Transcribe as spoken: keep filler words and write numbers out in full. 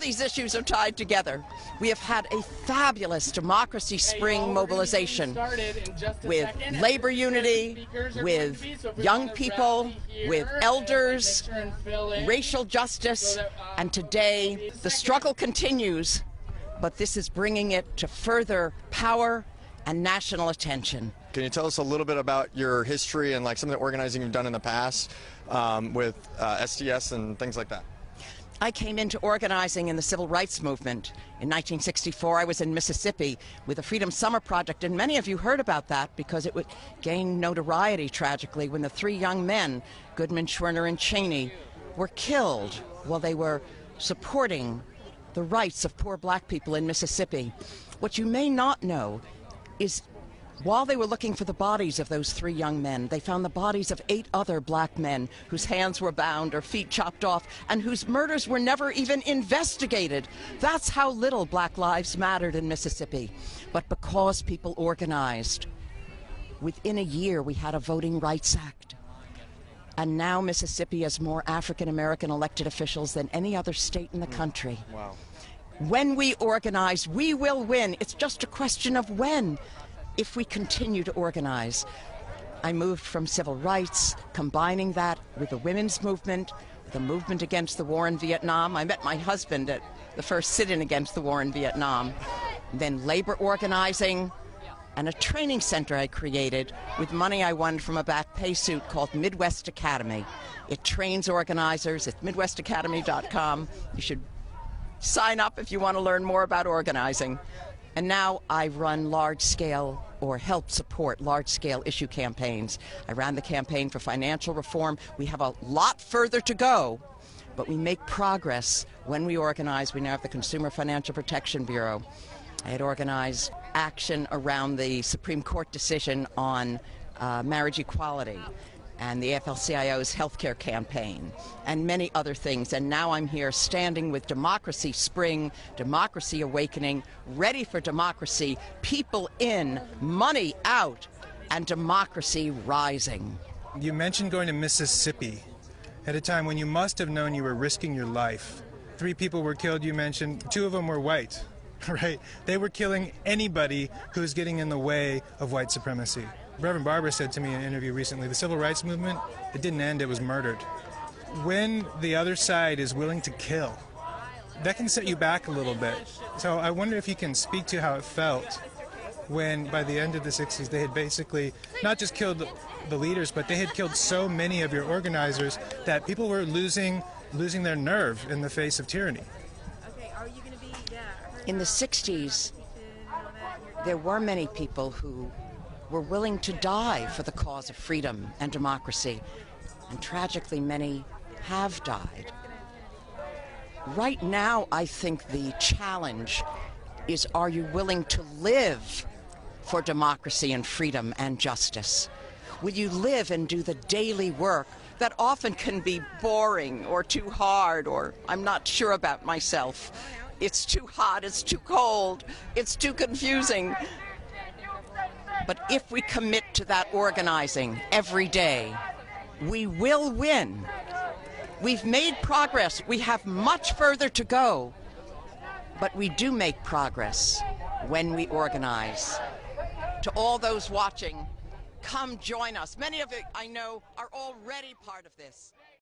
these issues are tied together. We have had a fabulous Democracy Spring mobilization with labor unity, with young people, with elders, racial justice, and today the struggle continues, but this is bringing it to further power and national attention. Can you tell us a little bit about your history and like some of the organizing you've done in the past um, with uh, S D S and things like that? I came into organizing in the civil rights movement in nineteen sixty-four. I was in Mississippi with the Freedom Summer Project, and many of you heard about that because it would gain notoriety tragically when the three young men, Goodman, Schwerner, and Chaney, were killed while they were supporting the rights of poor black people in Mississippi. What you may not know is while they were looking for the bodies of those three young men, they found the bodies of eight other black men whose hands were bound or feet chopped off and whose murders were never even investigated. That's how little black lives mattered in Mississippi. But because people organized, within a year we had a Voting Rights Act. And now Mississippi has more African American elected officials than any other state in the country. Wow. When we organize, we will win. It's just a question of when, if we continue to organize. I moved from civil rights, combining that with the women's movement, the movement against the war in Vietnam. I met my husband at the first sit-in against the war in Vietnam. Then labor organizing, and a training center I created with money I won from a back pay suit called Midwest Academy. It trains organizers. It's midwest academy dot com. You should sign up if you want to learn more about organizing. And now I run large-scale or help support large-scale issue campaigns. I ran the campaign for financial reform. We have a lot further to go, but we make progress when we organize. We now have the Consumer Financial Protection Bureau. I had organized action around the Supreme Court decision on uh, marriage equality, and the A F L C I O's healthcare campaign, and many other things. And now I'm here standing with Democracy Spring, Democracy Awakening, ready for democracy, people in, money out, and democracy rising. You mentioned going to Mississippi at a time when you must have known you were risking your life. Three people were killed, you mentioned. Two of them were white, right? They were killing anybody who's getting in the way of white supremacy. Reverend Barber said to me in an interview recently, the civil rights movement, it didn't end, it was murdered. When the other side is willing to kill, that can set you back a little bit. So I wonder if you can speak to how it felt when, by the end of the sixties, they had basically not just killed the leaders, but they had killed so many of your organizers that people were losing, losing their nerve in the face of tyranny. In the sixties, there were many people who were willing to die for the cause of freedom and democracy, and tragically many have died. Right now, I think the challenge is, are you willing to live for democracy and freedom and justice? Will you live and do the daily work that often can be boring or too hard, or I'm not sure about myself? It's too hot, it's too cold, it's too confusing. But if we commit to that organizing every day, we will win. We've made progress. We have much further to go. But we do make progress when we organize. To all those watching, come join us. Many of you, I know, are already part of this.